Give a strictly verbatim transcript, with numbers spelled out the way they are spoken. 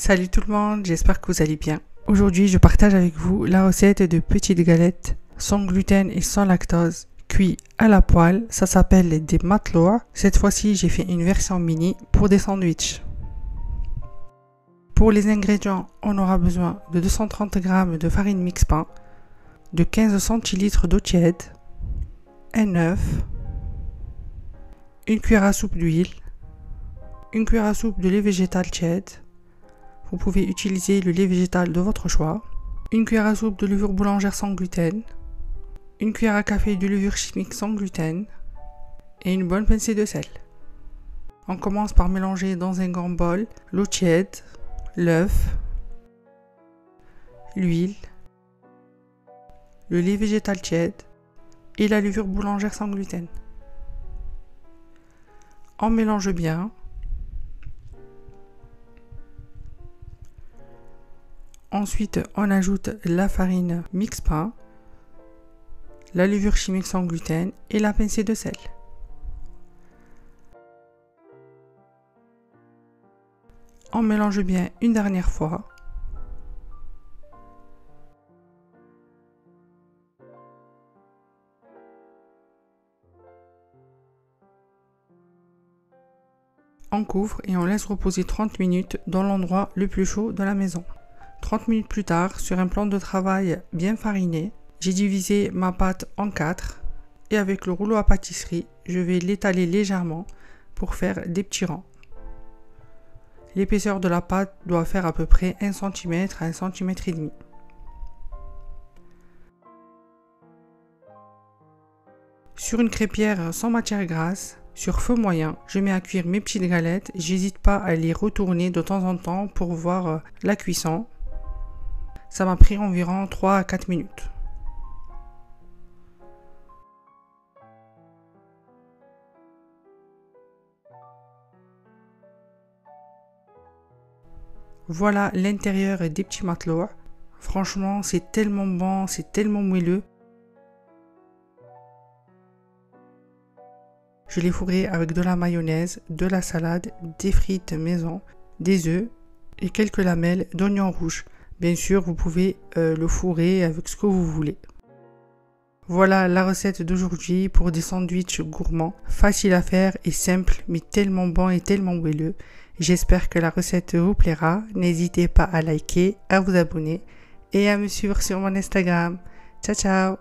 Salut tout le monde, j'espère que vous allez bien. Aujourd'hui, je partage avec vous la recette de petites galettes sans gluten et sans lactose, cuit à la poêle. Ça s'appelle des matlouh. Cette fois-ci, j'ai fait une version mini pour des sandwichs. Pour les ingrédients, on aura besoin de deux cent trente grammes de farine mix pain, de quinze centilitres d'eau tiède, un œuf, une cuillère à soupe d'huile, une cuillère à soupe de lait végétal tiède. Vous pouvez utiliser le lait végétal de votre choix. Une cuillère à soupe de levure boulangère sans gluten. Une cuillère à café de levure chimique sans gluten. Et une bonne pincée de sel. On commence par mélanger dans un grand bol l'eau tiède, l'œuf, l'huile, le lait végétal tiède et la levure boulangère sans gluten. On mélange bien. Ensuite, on ajoute la farine mix pain, la levure chimique sans gluten et la pincée de sel. On mélange bien une dernière fois. On couvre et on laisse reposer trente minutes dans l'endroit le plus chaud de la maison. trente minutes plus tard, sur un plan de travail bien fariné, j'ai divisé ma pâte en quatre et avec le rouleau à pâtisserie, je vais l'étaler légèrement pour faire des petits rangs. L'épaisseur de la pâte doit faire à peu près un centimètre à un centimètre et demi. Sur une crêpière sans matière grasse, sur feu moyen, je mets à cuire mes petites galettes. J'hésite pas à les retourner de temps en temps pour voir la cuisson. Ça m'a pris environ trois à quatre minutes. Voilà l'intérieur des petits matlouh. Franchement, c'est tellement bon, c'est tellement moelleux. Je les fourrai avec de la mayonnaise, de la salade, des frites maison, des œufs et quelques lamelles d'oignons rouges. Bien sûr, vous pouvez euh, le fourrer avec ce que vous voulez. Voilà la recette d'aujourd'hui pour des sandwichs gourmands, facile à faire et simple, mais tellement bon et tellement moelleux. J'espère que la recette vous plaira. N'hésitez pas à liker, à vous abonner et à me suivre sur mon Instagram. Ciao, ciao!